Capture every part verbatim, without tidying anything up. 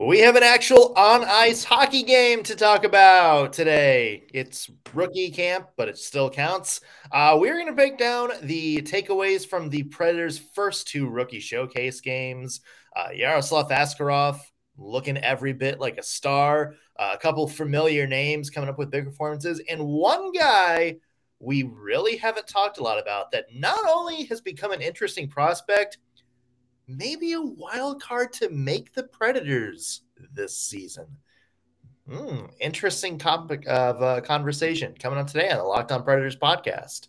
We have an actual on-ice hockey game to talk about today. It's rookie camp, but it still counts. Uh, we're going to break down the takeaways from the Predators' first two rookie showcase games. Uh, Yaroslav Askarov looking every bit like a star. Uh, a couple familiar names coming up with big performances. And one guy we really haven't talked a lot about that not only has become an interesting prospect, maybe a wild card to make the Predators this season. Mm, interesting topic of uh, conversation coming up today on the Locked on Predators podcast.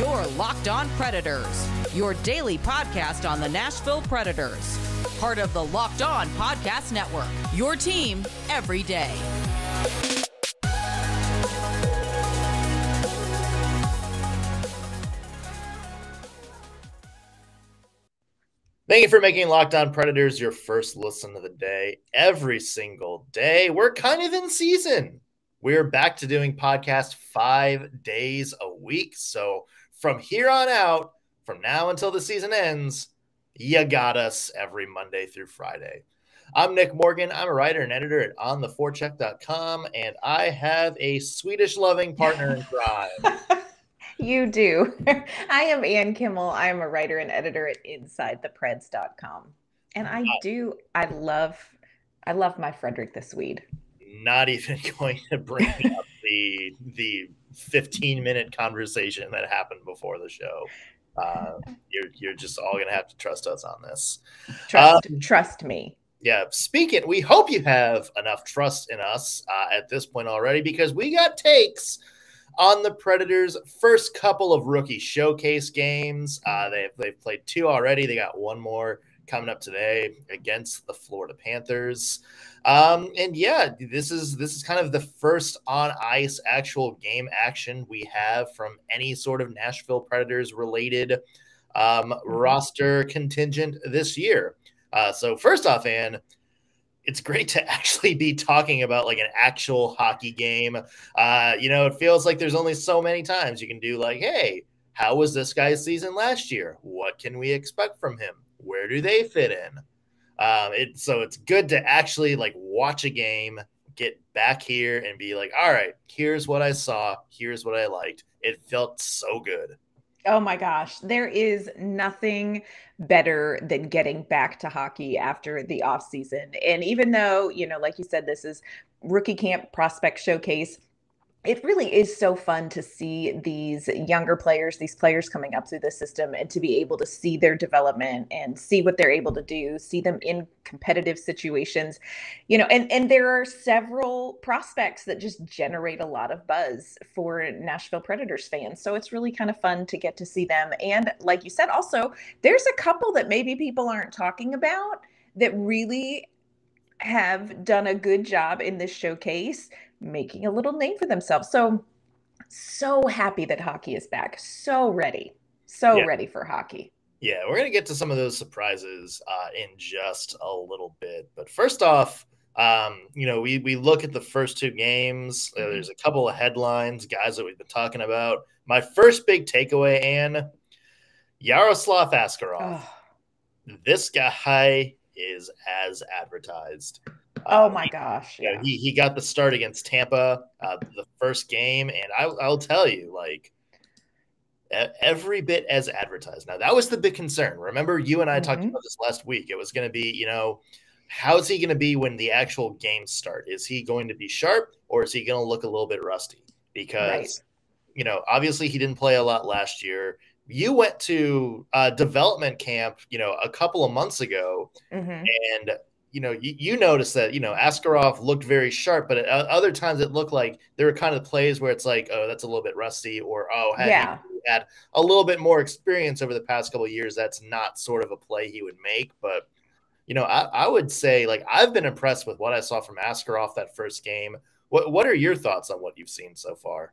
Your Locked on Predators, your daily podcast on the Nashville Predators. Part of the Locked on Podcast Network, your team every day. Thank you for making Locked on Predators your first listen of the day every single day. We're kind of in season. We're back to doing podcasts five days a week. So from here on out, from now until the season ends, you got us every Monday through Friday. I'm Nick Morgan. I'm a writer and editor at On The Fore Check dot com, and I have a Swedish-loving partner in crime. You do. I am Ann Kimmel. I am a writer and editor at Inside The Preds dot com. And I do, I love, I love my Frederick the Swede. Not even going to bring up the the fifteen minute conversation that happened before the show. Uh, you're, you're just all going to have to trust us on this. Trust, um, trust me. Yeah. Speaking, we hope you have enough trust in us uh, at this point already, because we got takes on the Predators' first couple of rookie showcase games. Uh, they've, they've played two already. They got one more coming up today against the Florida Panthers. Um, and yeah, this is this is kind of the first on-ice actual game action we have from any sort of Nashville Predators-related um, roster contingent this year. Uh, so first off, Ann, it's great to actually be talking about like an actual hockey game. Uh, you know, it feels like there's only so many times you can do like, hey, how was this guy's season last year? What can we expect from him? Where do they fit in? Um, it, so it's good to actually like watch a game, get back here and be like, all right, here's what I saw. Here's what I liked. It felt so good. Oh my gosh, there is nothing better than getting back to hockey after the off season. And even though, you know, like you said, this is rookie camp prospect showcase, it really is so fun to see these younger players, these players coming up through the system, and to be able to see their development and see what they're able to do, see them in competitive situations, you know, and, and there are several prospects that just generate a lot of buzz for Nashville Predators fans. So it's really kind of fun to get to see them. And like you said, also, there's a couple that maybe people aren't talking about that really have done a good job in this showcase, making a little name for themselves. So, so happy that hockey is back. So ready. So yeah. ready for hockey. Yeah, we're going to get to some of those surprises uh, in just a little bit. But first off, um, you know, we, we look at the first two games. Mm-hmm. There's a couple of headlines, guys that we've been talking about. My first big takeaway, Ann, Yaroslav Askarov. Oh. This guy is as advertised. Oh my gosh. Um, yeah. yeah, he he got the start against Tampa, uh, the first game, and I, I'll tell you, like, every bit as advertised. Now, that was the big concern. Remember, you and I mm-hmm. talked about this last week. It was going to be, you know, how's he going to be when the actual games start? Is he going to be sharp, or is he going to look a little bit rusty? Because, right. you know, obviously he didn't play a lot last year. You went to uh, development camp, you know, a couple of months ago, mm-hmm. and – you know, you, you notice that, you know, Askarov looked very sharp, but at other times it looked like there were kind of plays where it's like, oh, that's a little bit rusty, or, oh, had yeah. he had a little bit more experience over the past couple of years, that's not sort of a play he would make. But, you know, I, I would say, like, I've been impressed with what I saw from Askarov that first game. What, what are your thoughts on what you've seen so far?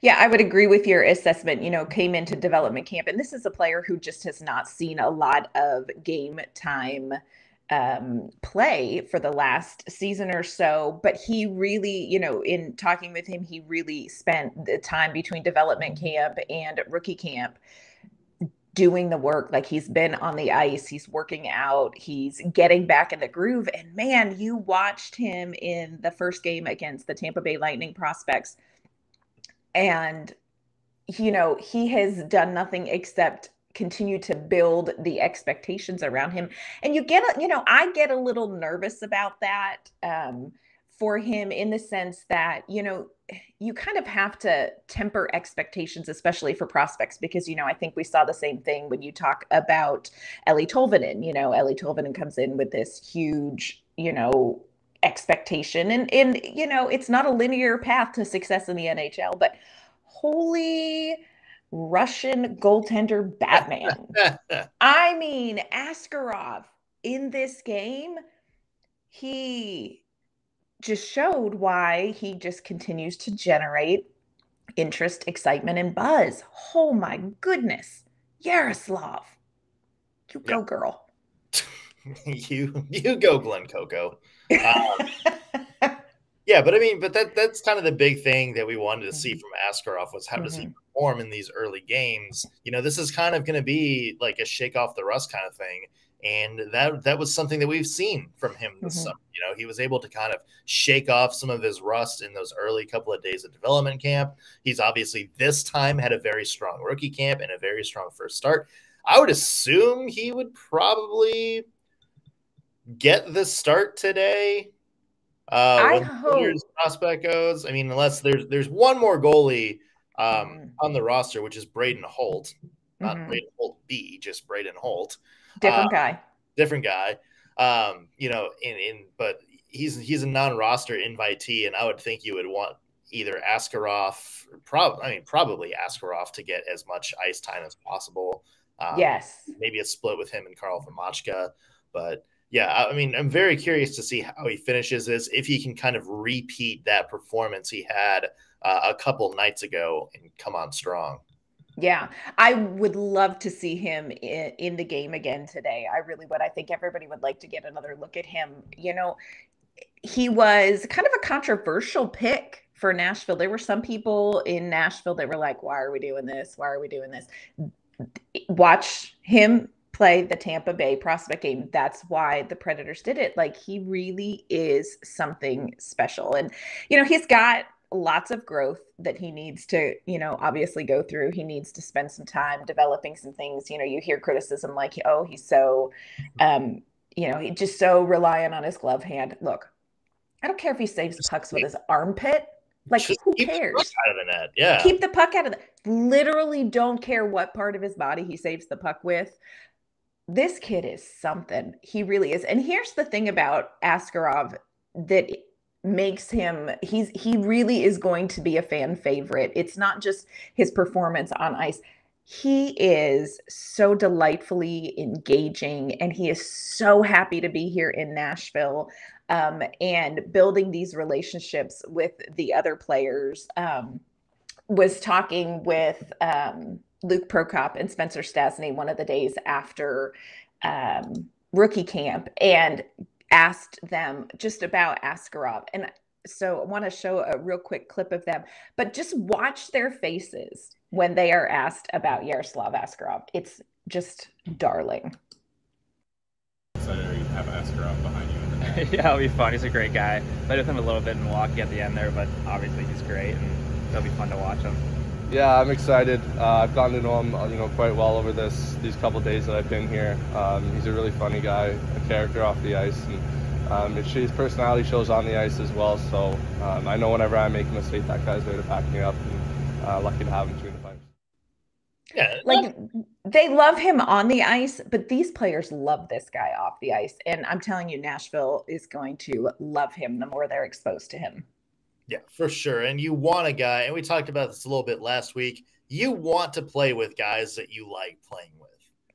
Yeah, I would agree with your assessment. You know, came into development camp, and this is a player who just has not seen a lot of game time Um, play for the last season or so, but he really, you know, in talking with him, he really spent the time between development camp and rookie camp doing the work. Like, he's been on the ice, he's working out, he's getting back in the groove. And man, you watched him in the first game against the Tampa Bay Lightning prospects. And, you know, he has done nothing except continue to build the expectations around him. And you get, a, you know, I get a little nervous about that um, for him, in the sense that, you know, you kind of have to temper expectations, especially for prospects, because, you know, I think we saw the same thing when you talk about Eeli Tolvanen. You know, Eeli Tolvanen comes in with this huge, you know, expectation, and, and, you know, it's not a linear path to success in the N H L, but holy Russian goaltender Batman. I mean, Askarov in this game, he just showed why he just continues to generate interest, excitement, and buzz. Oh my goodness. Yaroslav. You go, yep. Girl. you you go, Glenn Coco. Um, yeah, but I mean, but that that's kind of the big thing that we wanted to see from Askarov, was how mm-hmm. does he perform in these early games? You know, this is kind of going to be like a shake off the rust kind of thing. And that that was something that we've seen from him this mm-hmm. summer. You know, he was able to kind of shake off some of his rust in those early couple of days of development camp. He's obviously this time had a very strong rookie camp and a very strong first start. I would assume he would probably get the start today. Uh, I hope. As prospect goes, I mean, unless there's there's one more goalie um, mm-hmm. on the roster, which is Braden Holt, not mm-hmm. Braden Holt B, just Braden Holt. Different uh, guy, different guy, um, you know, in, in, but he's, he's a non-roster invitee, and I would think you would want either Askarov, probably, I mean, probably Askarov to get as much ice time as possible. Um, yes. Maybe a split with him and Karl Vomachka, but yeah, I, I mean, I'm very curious to see how he finishes this, if he can kind of repeat that performance he had uh, a couple nights ago and come on strong. Yeah, I would love to see him in, in the game again today. I really would. I think everybody would like to get another look at him. You know, he was kind of a controversial pick for Nashville. There were some people in Nashville that were like, why are we doing this? Why are we doing this? Watch him play the Tampa Bay prospect game. That's why the Predators did it. Like, he really is something special. And, you know, he's got lots of growth that he needs to, you know, obviously go through. He needs to spend some time developing some things. You know, you hear criticism like, oh, he's so, um, you know, he's just so reliant on his glove hand. Look, I don't care if he saves just pucks keep, with his armpit. Like, who cares? The out of the net. Yeah. Keep the puck out of the Literally don't care what part of his body he saves the puck with. This kid is something. He really is. And here's the thing about Askarov that makes him, he's, he really is going to be a fan favorite. It's not just his performance on ice. He is so delightfully engaging, and he is so happy to be here in Nashville, um, and building these relationships with the other players. Um, was talking with um, Luke Prokop and Spencer Stastney one of the days after um, rookie camp, and asked them just about Askarov. And so I want to show a real quick clip of them, but just watch their faces when they are asked about Yaroslav Askarov. It's just darling. So you have Askarov behind you in the net. Yeah, it'll be fun. He's a great guy. Played with him a little bit in Milwaukee at the end there, but obviously he's great, and it'll be fun to watch him. Yeah, I'm excited. Uh, I've gotten to know him, you know, quite well over this these couple days that I've been here. Um, he's a really funny guy, a character off the ice, and um, his personality shows on the ice as well. So um, I know whenever I make a mistake, that guy's there to back me up, and uh, lucky to have him between the pipes. Yeah, like they love him on the ice, but these players love this guy off the ice, and I'm telling you, Nashville is going to love him the more they're exposed to him. Yeah, for sure. And you want a guy, and we talked about this a little bit last week, you want to play with guys that you like playing with.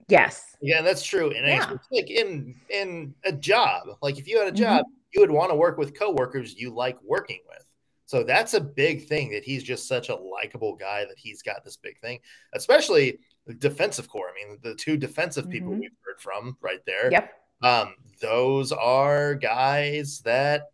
Yes. Yeah, that's true. And yeah. It's like in in a job, like if you had a job, mm-hmm. you would want to work with coworkers you like working with. So that's a big thing, that he's just such a likable guy, that he's got this big thing, especially the defensive core. I mean, the two defensive mm-hmm. people we've heard from right there. Yep. Um, those are guys that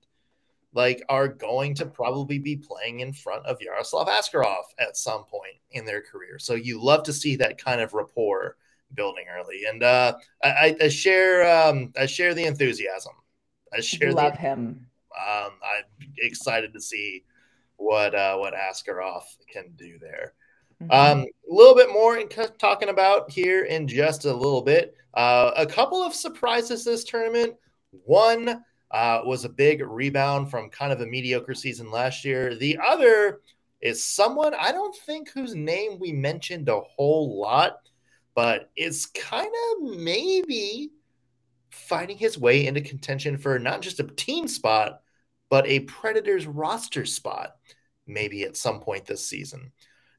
like are going to probably be playing in front of Yaroslav Askarov at some point in their career. So you love to see that kind of rapport building early. And uh, I, I share um, I share the enthusiasm. I share love the, him. Um, I'm excited to see what uh, what Askarov can do there. Um, a little bit more in talking about here in just a little bit. Uh, a couple of surprises this tournament. One uh, was a big rebound from kind of a mediocre season last year. The other is someone I don't think whose name we mentioned a whole lot, but it's kind of maybe finding his way into contention for not just a team spot, but a Predators roster spot maybe at some point this season.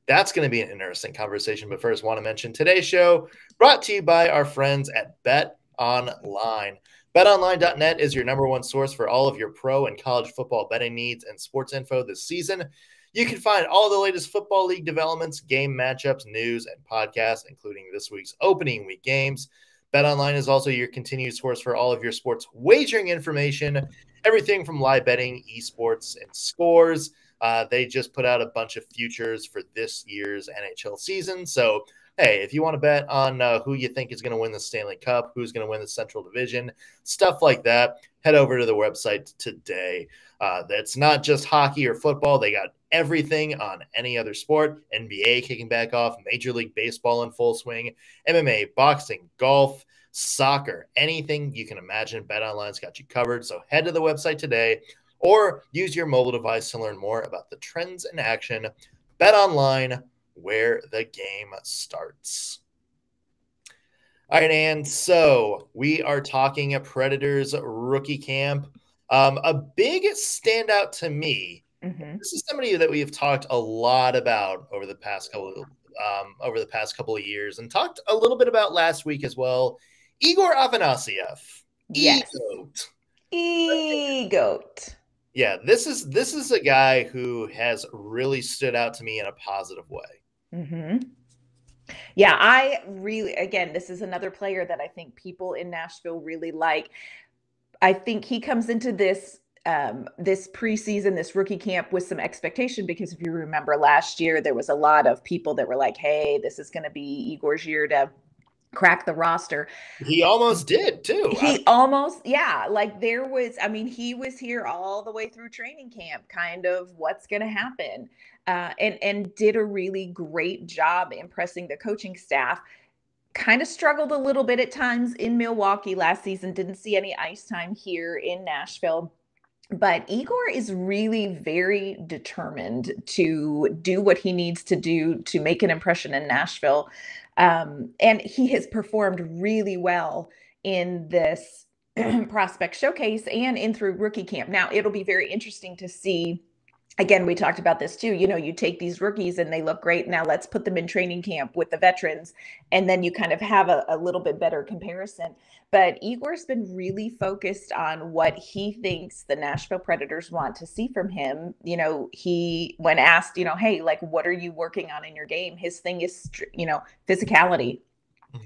That's going to be an interesting conversation. But first, I want to mention today's show brought to you by our friends at BetOnline. BetOnline dot net is your number one source for all of your pro and college football betting needs and sports info this season. You can find all the latest football league developments, game matchups, news, and podcasts, including this week's opening week games. BetOnline is also your continued source for all of your sports wagering information, everything from live betting, esports, and scores. Uh, they just put out a bunch of futures for this year's N H L season. So, hey, if you want to bet on uh, who you think is going to win the Stanley Cup, who's going to win the Central Division, stuff like that, head over to the website today. Uh, that's not just hockey or football. They got everything on any other sport. N B A kicking back off, Major League Baseball in full swing, M M A, boxing, golf, soccer, anything you can imagine. BetOnline's got you covered. So head to the website today, or use your mobile device to learn more about the trends in action. BetOnline, where the game starts. All right, and so we are talking a Predators rookie camp. Um, a big standout to me, mm-hmm. This is somebody that we have talked a lot about over the past couple of, um, over the past couple of years, and talked a little bit about last week as well. Egor Afanasyev. Yes. Egoat. Egoat. Yeah, this is this is a guy who has really stood out to me in a positive way. Mm-hmm. Yeah, I really, again, this is another player that I think people in Nashville really like. I think he comes into this um, this preseason, this rookie camp with some expectation, because if you remember last year, there was a lot of people that were like, hey, this is going to be Egor's year to crack the roster. He almost did too. He I almost, yeah. Like there was, I mean, he was here all the way through training camp, kind of what's going to happen, uh, and, and did a really great job impressing the coaching staff. Kind of struggled a little bit at times in Milwaukee last season. Didn't see any ice time here in Nashville. But Egor is really very determined to do what he needs to do to make an impression in Nashville. Um, and he has performed really well in this prospect showcase and in through rookie camp. Now, it'll be very interesting to see. Again, we talked about this too. You know, you take these rookies and they look great. Now let's put them in training camp with the veterans. And then you kind of have a, a little bit better comparison. But Egor's been really focused on what he thinks the Nashville Predators want to see from him. You know, he, when asked, you know, hey, like, what are you working on in your game? His thing is, you know, physicality,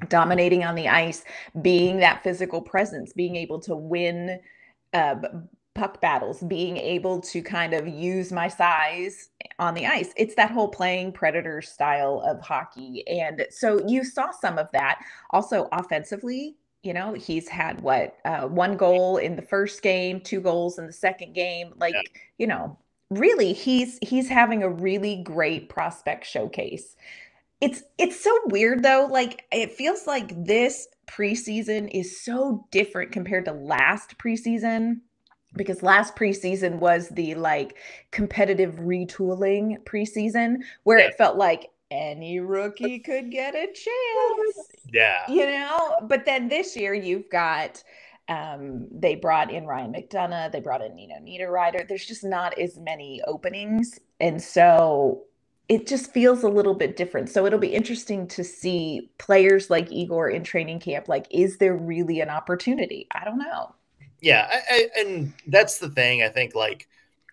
dominating on the ice, being that physical presence, being able to win uh puck battles, being able to kind of use my size on the ice. It's that whole playing Predator style of hockey. And so you saw some of that. Also offensively, you know, he's had what, uh, one goal in the first game, two goals in the second game. Like, yeah. you know, really he's, he's having a really great prospect showcase. It's, it's so weird though. Like it feels like this preseason is so different compared to last preseason. Because last preseason was the like competitive retooling preseason where yeah. it felt like any rookie could get a chance. Yeah. You know, but then this year you've got, um, they brought in Ryan McDonough. They brought in Nino Niederreiter. There's just not as many openings. And so it just feels a little bit different. So it'll be interesting to see players like Egor in training camp. Like, is there really an opportunity? I don't know. Yeah, I, I, and that's the thing. I think, like,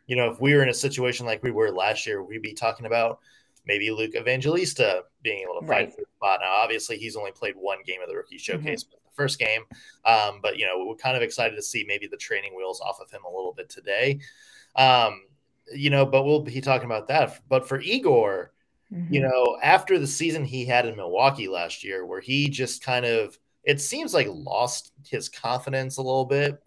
you know, if we were in a situation like we were last year, we'd be talking about maybe Luke Evangelista being able to fight right. for the spot. Now, obviously, he's only played one game of the rookie showcase, mm-hmm. the first game. Um, but, you know, we're kind of excited to see maybe the training wheels off of him a little bit today. Um, you know, but we'll be talking about that. But for Egor, Mm-hmm. You know, after the season he had in Milwaukee last year, where he just kind of, it seems like, lost his confidence a little bit.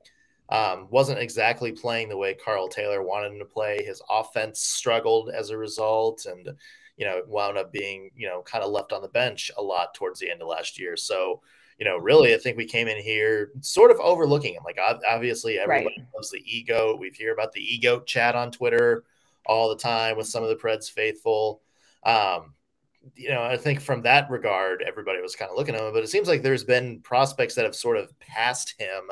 Um, wasn't exactly playing the way Carl Taylor wanted him to play. His offense struggled as a result, and, you know, wound up being, you know, kind of left on the bench a lot towards the end of last year. So, you know, really, I think we came in here sort of overlooking him. Like, obviously, everybody right. loves the ego. We hear about the ego chat on Twitter all the time with some of the Preds faithful. Um, you know, I think from that regard, everybody was kind of looking at him, but it seems like there's been prospects that have sort of passed him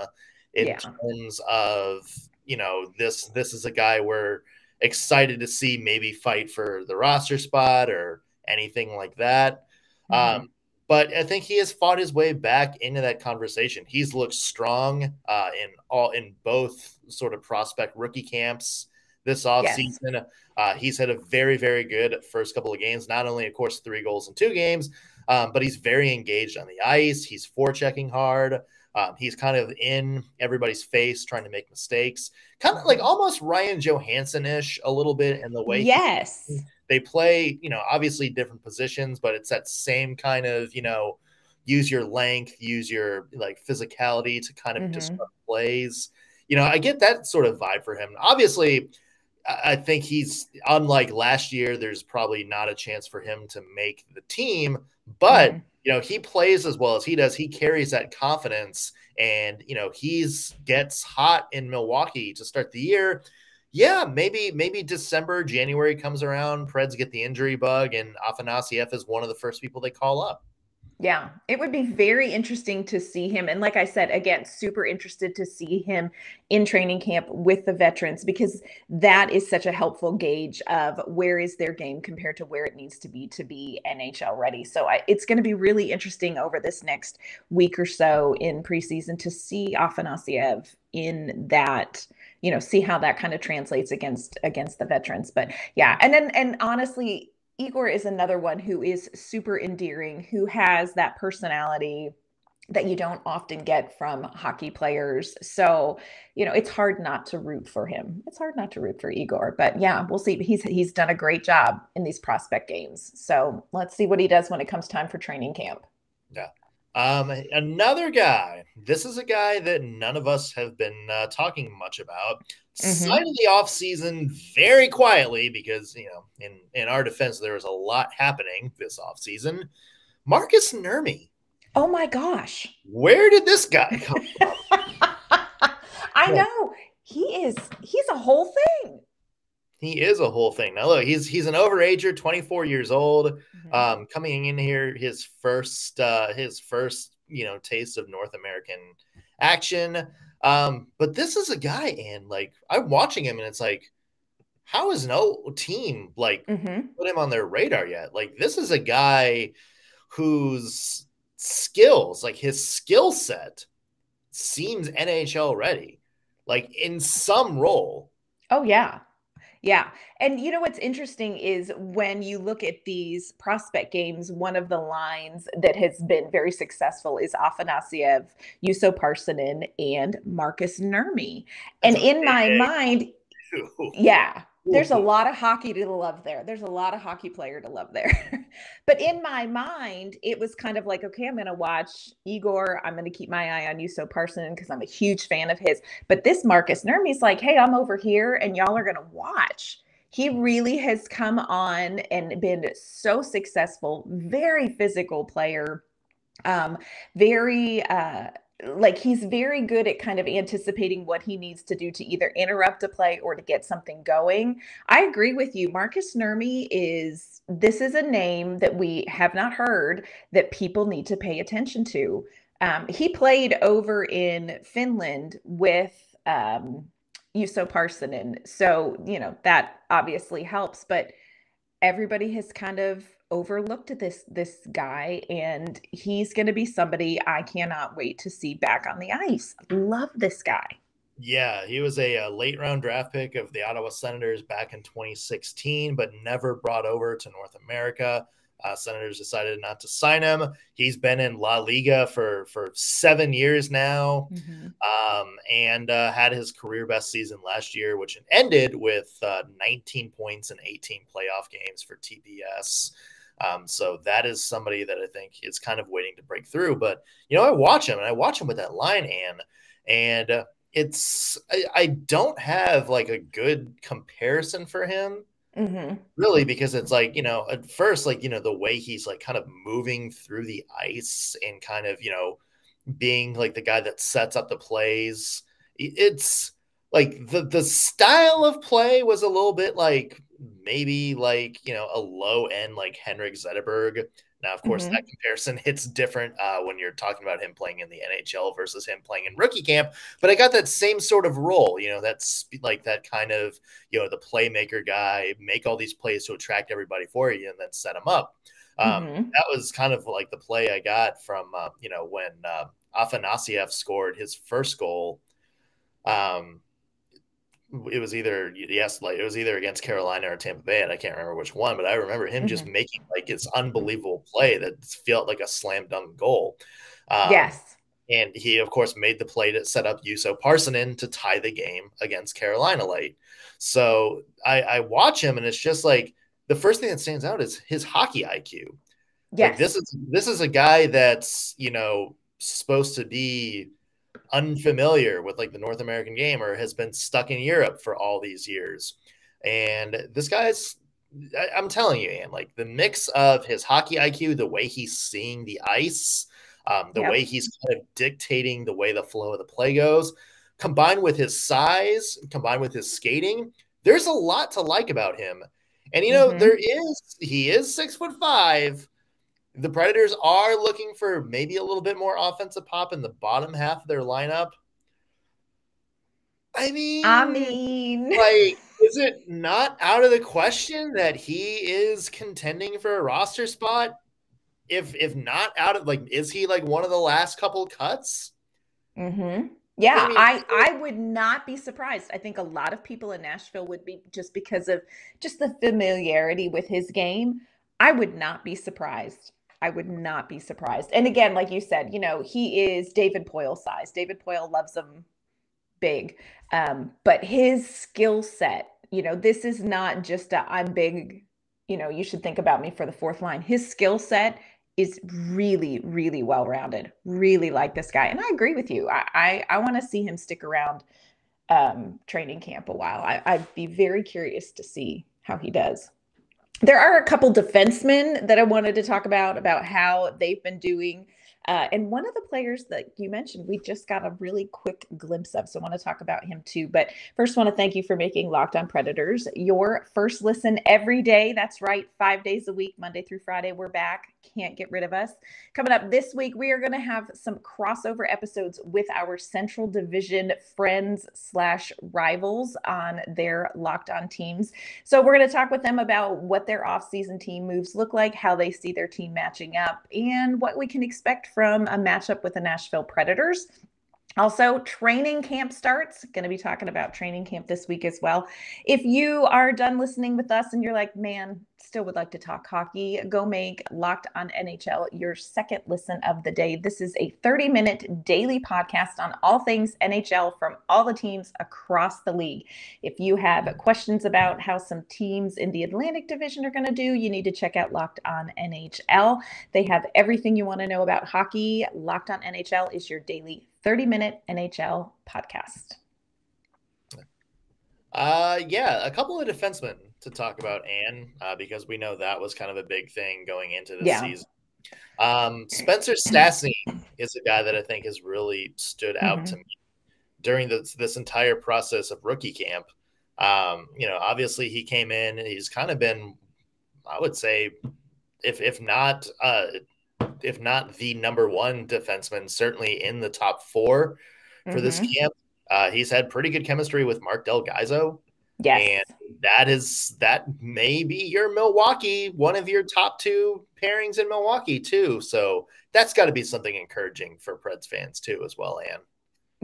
in yeah. terms of, you know, this, this is a guy we're excited to see maybe fight for the roster spot or anything like that. Mm-hmm. Um, but I think he has fought his way back into that conversation. He's looked strong uh, in all, in both sort of prospect rookie camps this offseason. Yes. Uh, he's had a very, very good first couple of games, not only, of course, three goals in two games, um, but he's very engaged on the ice. He's forechecking hard. Um, he's kind of in everybody's face, trying to make mistakes, kind of like almost Ryan Johansen-ish a little bit in the way. Yes. He, they play, you know, obviously different positions, but it's that same kind of, you know, use your length, use your like physicality to kind of mm-hmm. disrupt plays. You know, I get that sort of vibe for him. Obviously, I think he's, unlike last year, there's probably not a chance for him to make the team, but mm-hmm. you know, he plays as well as he does. He carries that confidence, and, you know, he's gets hot in Milwaukee to start the year. Yeah, maybe, maybe December, January comes around, Preds get the injury bug, and Afanasyev is one of the first people they call up. Yeah, it would be very interesting to see him. And like I said, again, super interested to see him in training camp with the veterans, because that is such a helpful gauge of where is their game compared to where it needs to be to be N H L ready. So I, it's going to be really interesting over this next week or so in preseason to see Afanasyev in that, you know, see how that kind of translates against against the veterans. But yeah, and then and honestly, Egor is another one who is super endearing, who has that personality that you don't often get from hockey players. So, you know, it's hard not to root for him. It's hard not to root for Egor, but yeah, we'll see. He's, he's done a great job in these prospect games. So let's see what he does when it comes time for training camp. Yeah. Um, another guy, this is a guy that none of us have been uh, talking much about. Mm-hmm. Side of the offseason, very quietly, because, you know, in, in our defense, there was a lot happening this offseason. Markus Nurmi. Oh my gosh. Where did this guy come from? I know. He is, he's a whole thing. He is a whole thing. Now, look, he's he's an overager, twenty-four years old, mm-hmm. um, coming in here, his first, uh, his first, you know, taste of North American action. Um, but this is a guy, and, like, I'm watching him, and it's like, how is no team, like, mm-hmm. put him on their radar yet? Like, this is a guy whose skills, like, his skill set seems N H L ready, like, in some role. Oh, yeah. Yeah. And you know, what's interesting is when you look at these prospect games, one of the lines that has been very successful is Afanasyev, Juuso Pärssinen, and Markus Nurmi. And in my mind, yeah, there's a lot of hockey to love there. There's a lot of hockey player to love there. But in my mind, it was kind of like, okay, I'm going to watch Egor. I'm going to keep my eye on Juuso Pärssinen because I'm a huge fan of his. But this Markus Nurmi's like, hey, I'm over here and y'all are going to watch. He really has come on and been so successful, very physical player, um, very uh, – like he's very good at kind of anticipating what he needs to do to either interrupt a play or to get something going. I agree with you. Markus Nurmi is, this is a name that we have not heard that people need to pay attention to. Um, he played over in Finland with um, Juuso Pärssinen. So, you know, that obviously helps, but everybody has kind of overlooked this this guy, and he's going to be somebody I cannot wait to see back on the ice. Love this guy. Yeah, he was a, a late round draft pick of the Ottawa Senators back in twenty sixteen, but never brought over to North America. Uh, Senators decided not to sign him. He's been in La Liga for, for seven years now, mm-hmm. um, and uh, had his career best season last year, which ended with uh, nineteen points in eighteen playoff games for T B S. Um, so that is somebody that I think is kind of waiting to break through. But, you know, I watch him, and I watch him with that line, Ann, and uh, it's I, I don't have, like, a good comparison for him. Mm-hmm. Really, because it's like, you know, at first, like, you know, the way he's like kind of moving through the ice and kind of, you know, being like the guy that sets up the plays. It's like the, the style of play was a little bit like maybe like, you know, a low end like Henrik Zetterberg. Now, of course, mm-hmm. that comparison hits different uh, when you're talking about him playing in the N H L versus him playing in rookie camp. But I got that same sort of role, you know, that's like that kind of, you know, the playmaker guy, make all these plays to attract everybody for you and then set them up. Um, mm-hmm. That was kind of like the play I got from, uh, you know, when uh, Afanasyev scored his first goal. Um, it was either yes, like it was either against Carolina or Tampa Bay, and I can't remember which one, but I remember him mm-hmm. just making like this unbelievable play that felt like a slam dunk goal. Um, yes, and he of course made the play to set up Juuso Pärssinen to tie the game against Carolina late. So I, I watch him, and it's just like the first thing that stands out is his hockey I Q. Yes, like, this is this is a guy that's, you know, supposed to be unfamiliar with like the North American game or has been stuck in Europe for all these years. And this guy's, I, I'm telling you, Ann, like the mix of his hockey I Q, the way he's seeing the ice, um, the yep. way he's kind of dictating the way the flow of the play goes, combined with his size, combined with his skating, there's a lot to like about him. And, you know, mm-hmm. there is, he is six foot five. The Predators are looking for maybe a little bit more offensive pop in the bottom half of their lineup. I mean, I mean, like, is it not out of the question that he is contending for a roster spot? If if not out of, like, is he like one of the last couple cuts? Mm-hmm. Yeah, I mean, I, I would not be surprised. I think a lot of people in Nashville would be, just because of just the familiarity with his game. I would not be surprised. I would not be surprised. And again, like you said, you know, he is David Poyle size. David Poyle loves him big. Um, but his skill set, you know, this is not just a, I'm big, you know, you should think about me for the fourth line. His skill set is really, really well-rounded. Really like this guy. And I agree with you. I, I, I want to see him stick around um, training camp a while. I, I'd be very curious to see how he does. There are a couple defensemen that I wanted to talk about, about how they've been doing. Uh, and one of the players that you mentioned, we just got a really quick glimpse of, so I want to talk about him too. But first, I want to thank you for making Locked on Predators your first listen every day. That's right, five days a week, Monday through Friday. We're back. Can't get rid of us. Coming up this week, we are going to have some crossover episodes with our Central Division friends slash rivals on their Locked on teams. So we're going to talk with them about what their offseason team moves look like, how they see their team matching up, and what we can expect from a matchup with the Nashville Predators. Also, training camp starts. Going to be talking about training camp this week as well. If you are done listening with us and you're like, man, still would like to talk hockey, go make Locked on N H L your second listen of the day. This is a thirty-minute daily podcast on all things N H L from all the teams across the league. If you have questions about how some teams in the Atlantic Division are going to do, you need to check out Locked on N H L. They have everything you want to know about hockey. Locked on N H L is your daily thirty-minute N H L podcast. Uh, yeah, a couple of defensemen to talk about, Ann, uh, because we know that was kind of a big thing going into this yeah. season. Um, Spencer Stastny is a guy that I think has really stood out mm-hmm. to me during this, this entire process of rookie camp. Um, you know, obviously he came in and he's kind of been, I would say, if if not uh, if not the number one defenseman, certainly in the top four for mm-hmm. this camp. Uh, he's had pretty good chemistry with Mark Del. Yes. And that is, that may be your Milwaukee, one of your top two pairings in Milwaukee too. So that's got to be something encouraging for Preds fans too, as well, Ann.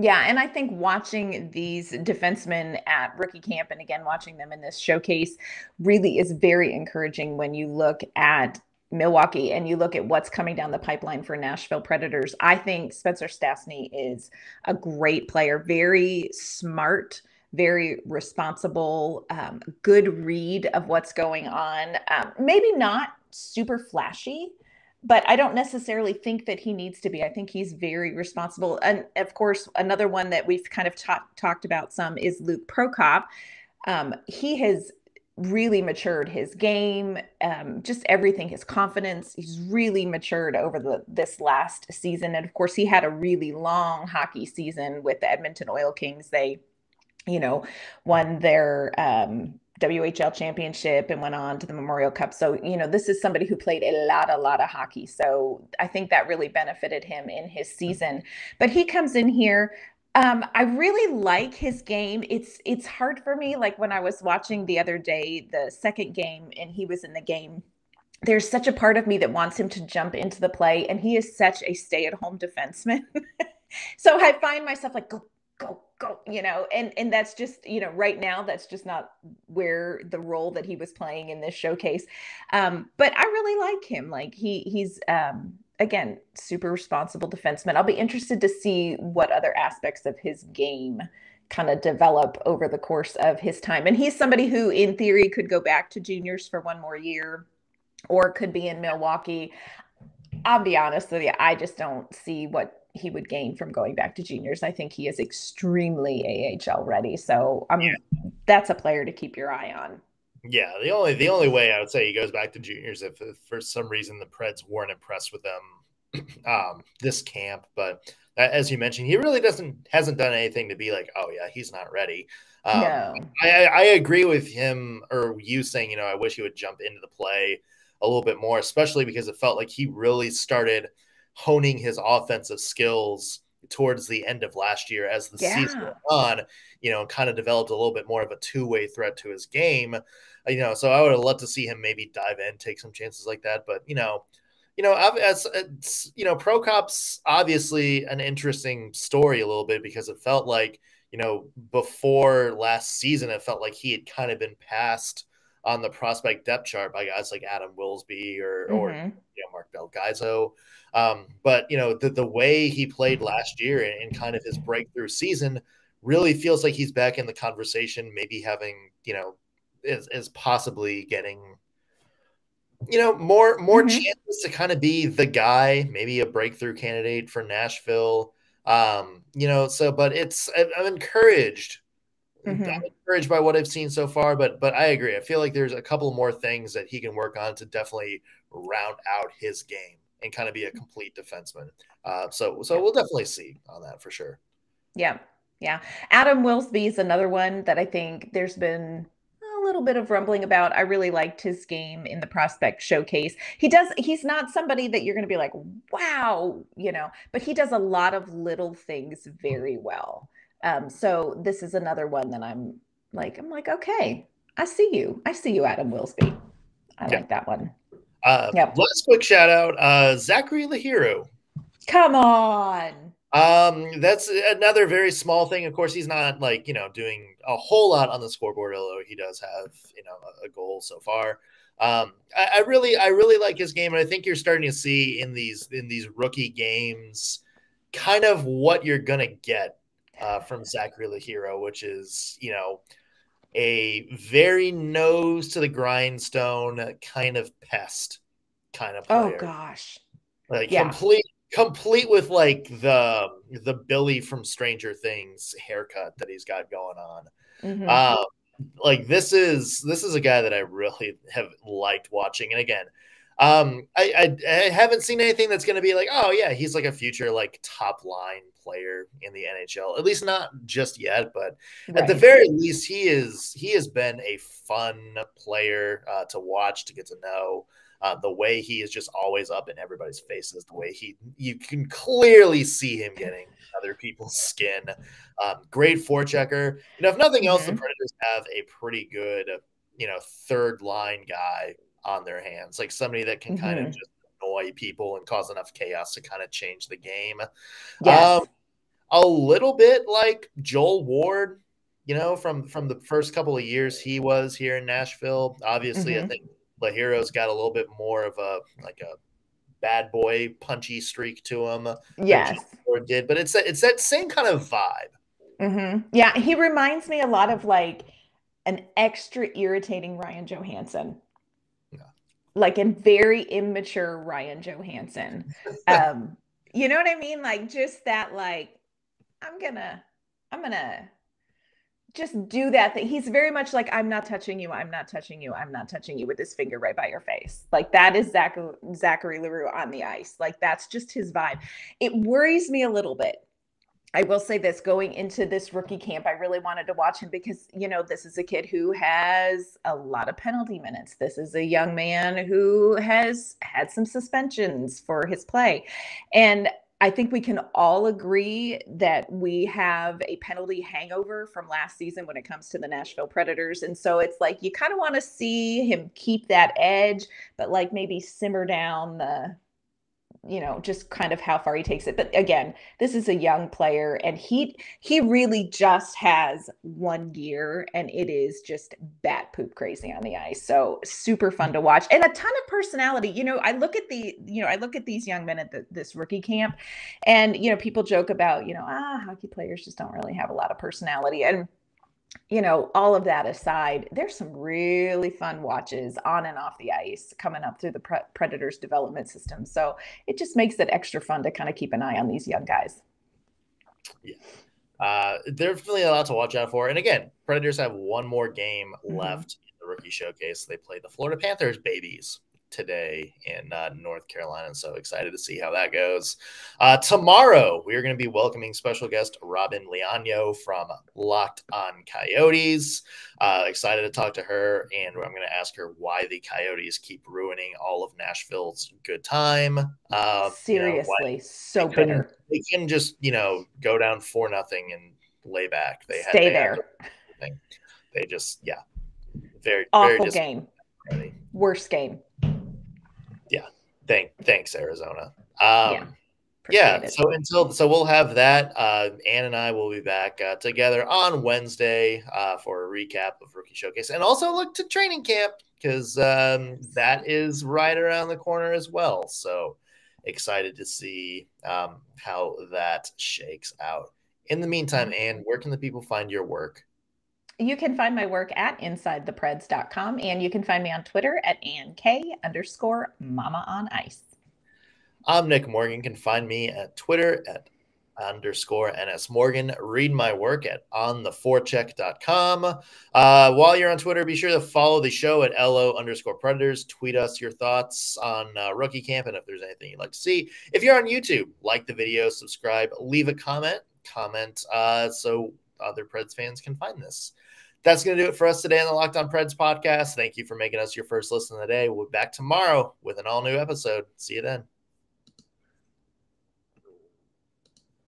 Yeah, and I think watching these defensemen at rookie camp, and again, watching them in this showcase, really is very encouraging when you look at Milwaukee and you look at what's coming down the pipeline for Nashville Predators, I think Spencer Stastny is a great player, very smart, very responsible, um, good read of what's going on. Um, maybe not super flashy, but I don't necessarily think that he needs to be. I think he's very responsible. And of course, another one that we've kind of ta- talked about some is Luke Prokop. Um, he has really matured his game, um, just everything, his confidence. He's really matured over the, this last season. And of course, he had a really long hockey season with the Edmonton Oil Kings. They, you know, won their um, W H L championship and went on to the Memorial Cup. So, you know, this is somebody who played a lot, a lot of hockey. So I think that really benefited him in his season. But he comes in here. Um, I really like his game. It's it's hard for me. Like when I was watching the other day, the second game, and he was in the game, there's such a part of me that wants him to jump into the play. And he is such a stay-at-home defenseman. So I find myself like, go, go, go, you know, and, and that's just, you know, right now, that's just not where the role that he was playing in this showcase. Um, but I really like him. Like he, he's, um, again, super responsible defenseman. I'll be interested to see what other aspects of his game kind of develop over the course of his time. And he's somebody who in theory could go back to juniors for one more year or could be in Milwaukee. I'll be honest with you, I just don't see what he would gain from going back to juniors. I think he is extremely A H L ready. So um, yeah. That's a player to keep your eye on. Yeah, the only the only way I would say he goes back to juniors if, if for some reason the Preds weren't impressed with them um, this camp. But as you mentioned, he really doesn't hasn't done anything to be like, oh yeah, he's not ready. Um, no. I, I agree with him or you saying, you know, I wish he would jump into the play a little bit more, especially because it felt like he really started honing his offensive skills towards the end of last year as the yeah. season went on, you know, kind of developed a little bit more of a two-way threat to his game, you know, so I would have loved to see him maybe dive in, take some chances like that. But, you know, you know, as, as you know, Prokop's obviously an interesting story a little bit because it felt like, you know, before last season, it felt like he had kind of been passed on the prospect depth chart by guys like Adam Wilsby or, mm-hmm. or you know, Mark Del. Um, but, you know, the, the way he played last year and, and kind of his breakthrough season really feels like he's back in the conversation, maybe having, you know, is, is possibly getting, you know, more, more mm-hmm. chances to kind of be the guy, maybe a breakthrough candidate for Nashville. Um, you know, so, but it's, I'm, I'm encouraged. Mm-hmm. I'm encouraged by what I've seen so far, but but I agree. I feel like there's a couple more things that he can work on to definitely round out his game and kind of be a complete defenseman. Uh, so so we'll definitely see on that for sure. Yeah, yeah. Adam Wilsby is another one that I think there's been a little bit of rumbling about. I really liked his game in the prospect showcase. He does. He's not somebody that you're going to be like, wow, you know, but he does a lot of little things very well. Um, so this is another one that I'm like, I'm like, okay, I see you. I see you, Adam Wilsby. I yeah. like that one. Uh, yep. Last quick shout out, uh, Zachary L'Heureux. Come on. Um, that's another very small thing. Of course, he's not like, you know, doing a whole lot on the scoreboard, although he does have, you know, a, a goal so far. Um, I, I really, I really like his game. And I think you're starting to see in these, in these rookie games, kind of what you're going to get. Uh, from Zachary L'Heureux, which is, you know, a very nose to the grindstone kind of pest kind of player. Oh gosh. Like yeah. complete complete with like the the Billy from Stranger Things haircut that he's got going on. Mm-hmm. Um, like this is this is a guy that I really have liked watching. And again, um, I, I, I haven't seen anything that's going to be like, oh yeah, he's like a future like top line player in the N H L, at least not just yet, but right. at the very least, he is he has been a fun player uh, to watch, to get to know. Uh, the way he is just always up in everybody's faces, the way he you can clearly see him getting other people's skin. Um, great forechecker. You know, if nothing else, mm-hmm. the Predators have a pretty good, you know, third line guy on their hands, like somebody that can mm-hmm. kind of just annoy people and cause enough chaos to kind of change the game. Yes. Um, a little bit like Joel Ward, you know, from, from the first couple of years he was here in Nashville. Obviously, mm-hmm. I think L'Heureux's got a little bit more of a like a bad boy punchy streak to him. Yes, or did, but it's it's that same kind of vibe. Mm-hmm. Yeah, he reminds me a lot of like an extra irritating Ryan Johansen. Yeah. Like a very immature Ryan Johansen. Um, you know what I mean? Like just that, like, I'm gonna, I'm gonna just do that thing. He's very much like, I'm not touching you, I'm not touching you, I'm not touching you with this finger right by your face. Like that is Zach- Zachary L'Heureux on the ice. Like that's just his vibe. It worries me a little bit. I will say this, going into this rookie camp, I really wanted to watch him because, you know, this is a kid who has a lot of penalty minutes. This is a young man who has had some suspensions for his play. And I think we can all agree that we have a penalty hangover from last season when it comes to the Nashville Predators. And so it's like, you kind of want to see him keep that edge, but like maybe simmer down the, you know, just kind of how far he takes it. But again, this is a young player and he, he really just has one year and it is just bat poop crazy on the ice. So super fun to watch and a ton of personality. You know, I look at the, you know, I look at these young men at the, this rookie camp and, you know, people joke about, you know, ah, hockey players just don't really have a lot of personality. And, you know, all of that aside, there's some really fun watches on and off the ice coming up through the pre- Predators development system. So it just makes it extra fun to kind of keep an eye on these young guys. Yeah, uh, they're really a lot to watch out for. And again, Predators have one more game mm-hmm. left in the rookie showcase. They play the Florida Panthers babies today in uh, North Carolina. So excited to see how that goes. Uh, tomorrow, we are going to be welcoming special guest Robin Leonio from Locked on Coyotes. Uh, excited to talk to her, and I'm going to ask her why the Coyotes keep ruining all of Nashville's good time. Uh, Seriously, you know, so they bitter. They can just, you know, go down for nothing and lay back. They Stay had, there. They, they just, yeah. Very, Awful very game. Worst game. Yeah. Thank, thanks, Arizona. Um, yeah. yeah so until so we'll have that. Uh, Ann and I will be back uh, together on Wednesday uh, for a recap of Rookie Showcase and also look to training camp because um, that is right around the corner as well. So excited to see um, how that shakes out. In the meantime, Ann, where can the people find your work? You can find my work at Inside The Preds dot com, and you can find me on Twitter at AnnK underscore Mama on Ice. I'm Nick Morgan. You can find me at Twitter at underscore N S Morgan. Read my work at On The Fore Check dot com. Uh, while you're on Twitter, be sure to follow the show at L O underscore Predators. Tweet us your thoughts on uh, rookie camp and if there's anything you'd like to see. If you're on YouTube, like the video, subscribe, leave a comment, comment uh, so other Preds fans can find this. That's going to do it for us today on the Locked on Preds podcast. Thank you for making us your first listen of the day. We'll be back tomorrow with an all-new episode. See you then.